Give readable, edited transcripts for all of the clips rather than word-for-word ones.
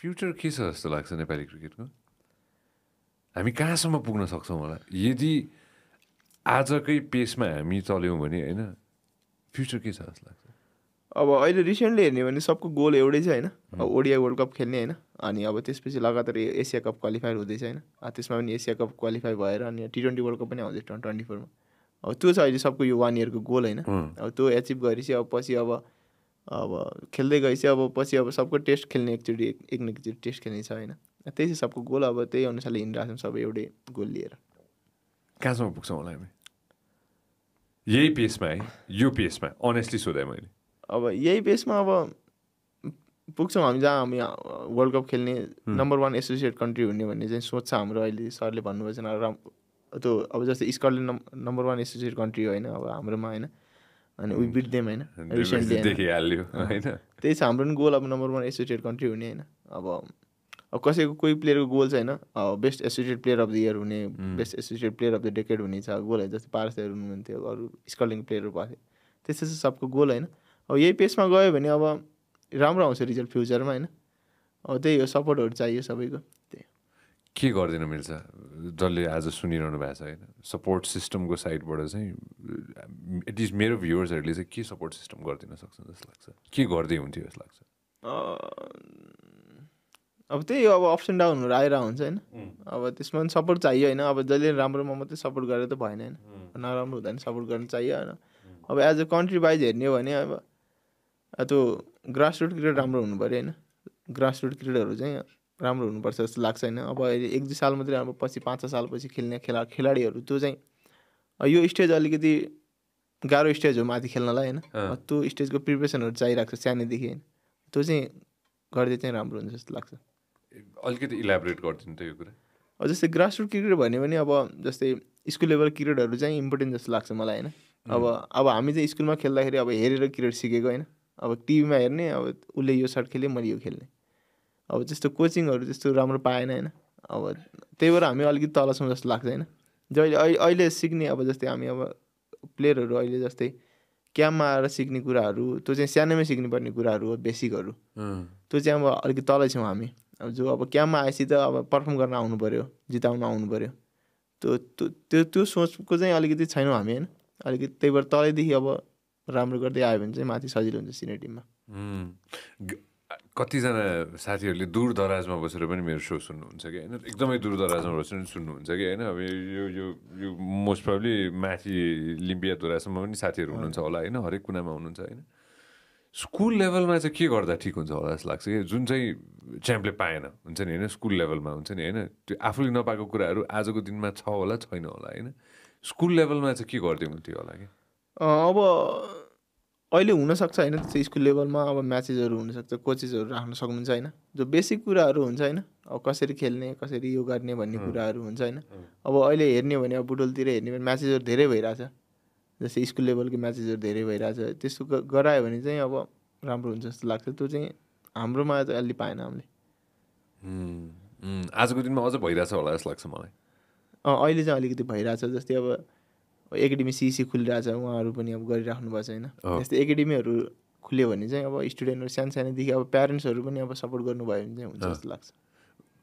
Future के छ जस्तो लाग्छ नेपाली क्रिकेटको? हामी कहाँसम्म पुग्न सक्छौँ होला यदि आजकै पेसमा हामी चल्यौँ भने, हैन? फ्युचर के छ जस्तो लाग्छ? अब अहिले रिसेन्टली हेर्ने भने सबको गोल एउटै छ, हैन? ओडीआई वर्ल्ड कप खेल्ने, हैन? अनि अब त्यसपछि लगातार एशिया कप क्वालिफायर हुँदैछ, हैन? त्यसमा पनि एशिया कप क्वालिफाई भएर अनि टी20 वर्ल्ड कप पनि आउँछ 2024 मा। अब त्यो चाहिँ अहिले सबको यो 1 इयरको गोल, हैन? अब त्यो अचिभ गरेपछि अब पछि अब खेल्दै गएपछि अब पछि अब सबको टेस्ट खेल्ने एकचोटी एक न एकचोटी टेस्ट खेल्ने छ, हैन? त्यसै सबको गोल अब त्यही अनुसारले हिँडिरहेछौँ सबै एउटै गोल लिएर। कहाँसम्म पुग्छौँ होला हामी? यही पेसमा है, यो पेसमा अनेस्टली सोधेँ मैले। अब यही बेसमा अब पुग्छौँ हामी जहाँ हामी वर्ल्ड कप खेल्ने नम्बर 1 एसोसिएट कन्ट्री हुने भन्ने चाहिँ सोच छ हाम्रो। अहिले सरले भन्नुभएको छ त्यो अब जस्तै स्कटल्यान्ड नम्बर 1 एसोसिएट कन्ट्री होइन अब हाम्रोमा, होइन? अनि वी बिट देम, होइन? रिसेन्टली देखिहाल्यो, होइन? त्यही छ हाम्रो पनि गोल अब नम्बर 1 एसोसिएट कन्ट्री हुने, होइन? अब कसैको कोही प्लेयरको गोल छैन, best associate player of the year हुने, best associate player of the decade हुने छ गोल, है? जस्तै पारसहरू हुनुहुन्थ्यो, अरू स्कटल्यान्डको प्लेयरहरू पाए, त्यस्तै सबको गोल, होइन? अब यही पेसमा गयो भने अब राम्रो आउँछ रिजल्ट फ्युचरमा, हैन? अब त्यही हो, सपोर्टहरु चाहियो सबैको। त्यही के गर्दिन मिल्छ जसले आज सुनिरहनु भएको छ, हैन? सपोर्ट सिस्टमको साइडबाट चाहिँ एटलिस्ट मेरो भ्युअर्सहरुले चाहिँ के सपोर्ट सिस्टम गरिदिन सक्छ जस्तो लाग्छ? के गर्दै हुन्थ्यो जस्तो लाग्छ? अब त्यही हो, अब अप्स एन्ड डाउनहरु आएर हुन्छ, हैन? अब त्यसमा पनि सपोर्ट चाहियो, हैन? अब जसले राम्रोमा मात्रै सपोर्ट गरेर त भएन, हैन? नराम्रो हुँदा नि सपोर्ट गर्न चाहियो, हैन? अब एज अ कन्ट्री वाइज हेर्ने हो भने अब त्यो ग्रासरुट क्रिकेट राम्रो हुनुपर्यो, होइन? ग्रासरुट क्रिकेटहरू चाहिँ राम्रो हुनुपर्छ जस्तो लाग्छ, होइन? अब अहिले 1-2 साल मात्रै, अब पछि 5-6 सालपछि खेल्ने खेलाडीहरू त्यो चाहिँ यो स्टेज अलिकति गाह्रो स्टेज हो माथि खेल्नलाई, होइन? त्यो स्टेजको प्रिपरेसनहरू चाहिरहेको छ सानैदेखि, होइन? त्यो चाहिँ गर्दै चाहिँ राम्रो हुन्छ जस्तो लाग्छ। अलिकति इलाबोरेट गरिदिनु त यो कुरा। अब जस्तै ग्रासरुट क्रिकेट भन्यो भने अब जस्तै स्कुल लेभल क्रिकेटहरू चाहिँ इम्पोर्टेन्ट जस्तो लाग्छ मलाई, होइन? अब हामी चाहिँ स्कुलमा खेल्दाखेरि अब हेरेर क्रिकेट सिकेको, होइन? अब टिभीमा हेर्ने, अब उसले यो सर्ट खेल्यो मैले यो खेल्ने, अब त्यस्तो कोचिङहरू त्यस्तो राम्रो पाएन, होइन? अब त्यही भएर हामी अलिकति तल छौँ जस्तो लाग्छ, होइन? जहिले अहिले सिक्ने अब जस्तै हामी अब प्लेयरहरू अहिले जस्तै क्याम्पमा आएर सिक्ने कुराहरू त्यो चाहिँ सानैमै सिक्नुपर्ने कुराहरू हो, बेसिकहरू। त्यो चाहिँ अब अलिकति तलै छौँ हामी। अब जो अब क्याम्पमा आएपछि त अब पर्फर्म गर्न आउनु पऱ्यो, जिताउन आउनु पऱ्यो, त्यो सोचको चाहिँ अलिकति छैनौँ हामी, होइन? अलिकति त्यही भएर तलैदेखि अब राम्रो गर्दै आयो भने चाहिँ माथि सजिलो हुन्छ सिनियर टिममा। कतिजना साथीहरूले दूर दराजमा बसेर पनि मेरो सो सुन्नुहुन्छ कि, होइन? एकदमै दूर दराजमा बसेर पनि सुन्नुहुन्छ कि, होइन? अब यो यो यो मोस्ट प्रब्ली माथि लिम्बिया धुरासम्म पनि साथीहरू हुनुहुन्छ होला, होइन? हरेक कुनामा हुनुहुन्छ, होइन? स्कुल लेभलमा चाहिँ के गर्दा ठिक हुन्छ होला जस्तो लाग्छ कि? जुन चाहिँ च्याम्पले पाएन हुन्छ नि, होइन? स्कुल लेभलमा हुन्छ नि, होइन? त्यो आफूले नपाएको कुराहरू आजको दिनमा छ होला छैन होला, होइन? स्कुल लेभलमा चाहिँ के गर्दै हुन्थ्यो होला कि? अब अहिले हुनसक्छ, होइन? त्यस्तो स्कुल लेभलमा अब म्याचेसहरू हुनसक्छ, कोचेसहरू राख्न सक्नुहुन्छ, होइन? जो बेसिक कुराहरू हुन्छ, होइन? अब कसरी खेल्ने, कसरी यो गर्ने भन्ने कुराहरू हुन्छ, होइन? अब अहिले हेर्ने हो भने अब बुटोलतिर हेर्ने भने म्याचेसहरू धेरै भइरहेछ, जस्तै स्कुल लेभलको म्याचेसहरू धेरै भइरहेछ। त्यस्तो गरायो भने चाहिँ अब राम्रो हुन्छ जस्तो लाग्छ। त्यो चाहिँ हाम्रोमा अलि पाएन हामीले। आजको दिनमा अझ भइरहेछ होला जस्तो लाग्छ मलाई। अहिले चाहिँ अलिकति भइरहेछ। जस्तै अब एकाडेमी सिसी खुलिरहेछ, उहाँहरू पनि अब गरिराख्नु भएको छ, होइन? त्यस्तै एकाडेमीहरू खुल्यो भने चाहिँ अब स्टुडेन्टहरू सानसानैदेखि अब प्यारेन्ट्सहरू पनि अब सपोर्ट गर्नुभयो भने चाहिँ हुन्छ जस्तो लाग्छ।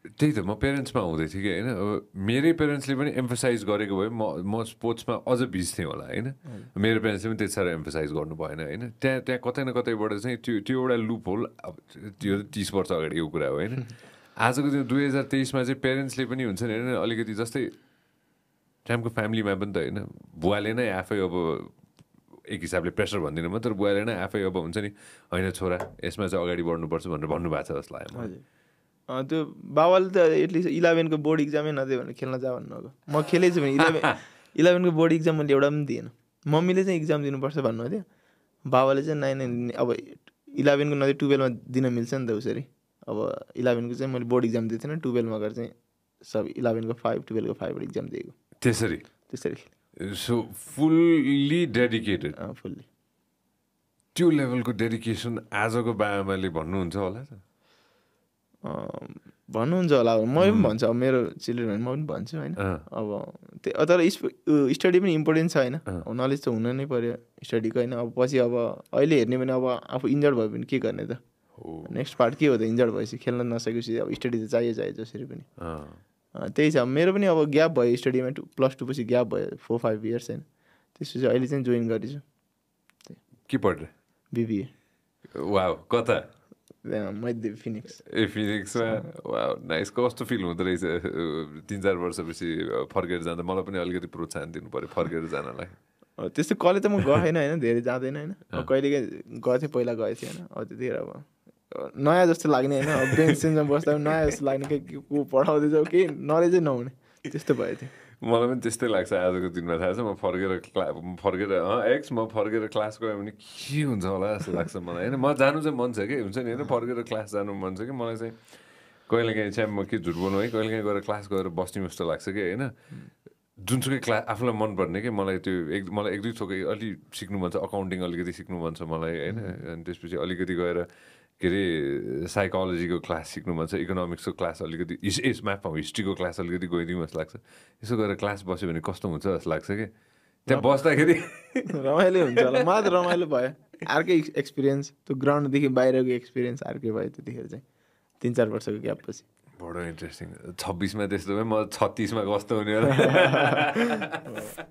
त्यही त, म प्यारेन्ट्समा हुँदै थिएँ कि, होइन? अब मेरै प्यारेन्ट्सले पनि एम्फोसाइज गरेको भए म स्पोर्ट्समा अझ भिज्थेँ होला, होइन? मेरो प्यारेन्ट्सले पनि त्यति साह्रो एम्फोसाइज गर्नु भएन, होइन? त्यहाँ कतै न कतैबाट चाहिँ त्यो एउटा लुप होल। अब त्यो 30 वर्ष अगाडिको कुरा हो, होइन? आजको दिन 2023मा चाहिँ प्यारेन्ट्सले पनि हुन्छ नि, होइन? अलिकति जस्तै टाइमको फ्यामिलीमा पनि त, होइन? बुवाले नै आफै अब एक हिसाबले प्रेसर भन्दिनँ म, तर बुवाले नै आफै अब हुन्छ नि, होइन छोरा यसमा चाहिँ अगाडि बढ्नुपर्छ भनेर भन्नुभएको छ जस्तो लाग्यो मलाई। त्यो बाबाले त एटलिस्ट 11को बोर्ड इक्जामै नदियो भने खेल्न जा भन्नु भएको। म खेलेछु भने 11को बोर्ड इक्जाम मैले एउटा पनि दिएन। मम्मीले चाहिँ इक्जाम दिनुपर्छ भन्नुभएको थियो, बाबाले चाहिँ नाइन। अब 11को नदिए 12मा दिन मिल्छ नि त, उसरी। अब 11को चाहिँ मैले बोर्ड इक्जाम दिएको थिएन, 12मा गएर चाहिँ सब 11को 5 12को 5 इक्जाम दिएको। त्यसरी सो फुल्ली डेडिकेटेड, फुल्ली त्यो लेभलको डेडिकेसन आजको बाबामाले भन्नुहुन्छ होला त? भन्नुहुन्छ होला। म पनि भन्छु, अब मेरो चिल्ड्रेन म पनि भन्छु, होइन? अब त्यही तर स्टडी पनि इम्पोर्टेन्ट छ, होइन? नलेज त हुन नै पर्यो स्टडीको, होइन? अब पछि अब अहिले हेर्ने भने अब आफू इन्जर्ड भयो भने के गर्ने त? नेक्स्ट पार्ट के हो त इन्जर्ड भएपछि खेल्न नसकेपछि अब स्टडी त चाहिए चाहिए जसरी पनि त्यही छ मेरो पनि अब ग्याप भयो स्टडीमा +2 पछि ग्याप भयो 4-5 इयर्स हैन त्यसपछि अहिले चाहिँ जोइन गरिसु के पढ्दै बीबीए वाउ कता मध्य फिनिक्स ए फिनिक्समा वाउ नाइस कस्तो फिल हुँदै रहेछ 3-4 वर्षपछि फर्केर जाँदा मलाई पनि अलिकति प्रोत्साहन दिनु पर्यो फर्केर जानलाई त्यस्तो कले त म गएन हैन धेरै जादैन हैन कहिले गएथे पहिला गएथे हैन अब त्यतिखेर अब नयाँ जस्तो लाग्ने हैन अब बेन्चमा बस्दा नयाँ जस्तो लाग्ने के को पढाउँदै जाऊ के नलेजै नहुने त्यस्तो भयो थियो मलाई पनि त्यस्तै लाग्छ आजको दिनमा थाहा छ म फर्केर एक्स म फर्केर क्लास गयो भने के हुन्छ होला जस्तो लाग्छ मलाई हैन म जानु चाहिँ मन छ के हुन्छ नि हैन फर्केर क्लास जानु मन छ के मलाई चाहिँ कहिलेकाहीँ चाहिँ म के झुट बोल्नु है कहिलेकाहीँ गएर क्लास गएर बस्ने जस्तो लाग्छ के हैन जुनसुकै क्लास आफूलाई मनपर्ने कि मलाई त्यो मलाई 1-2 थोकै अलि सिक्नु मन छ अकाउन्टिङ अलिकति सिक्नु मन छ मलाई हैन अनि त्यसपछि अलिकति गएर के अरे साइकोलोजीको क्लास सिक्नु मन छ इकोनोमिक्सको क्लास अलिकति म्याथमा हिस्ट्रीको क्लास अलिकति गइदिउँ जस्तो लाग्छ यसो गएर क्लास बस्यो भने कस्तो हुन्छ जस्तो लाग्छ कि त्यहाँ बस्दाखेरि रमाइलो हुन्छ होला मलाई त रमाइलो भयो अर्कै एक्सपिरियन्स त्यो ग्राउन्डदेखि बाहिरको एक्सपिरियन्स अर्कै भयो त्यतिखेर चाहिँ 3-4 वर्षको ग्यापपछि बडो इन्ट्रेस्टिङ 26 मा त्यस्तो भयो म 36 मा कस्तो हुने होला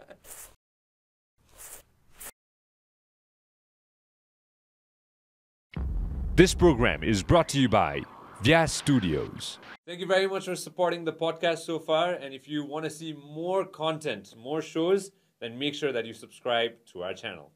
This program is brought to you by Vyas Studios. Thank you very much for supporting the podcast so far. And if you want to see more content, more shows, then make sure that you subscribe to our channel.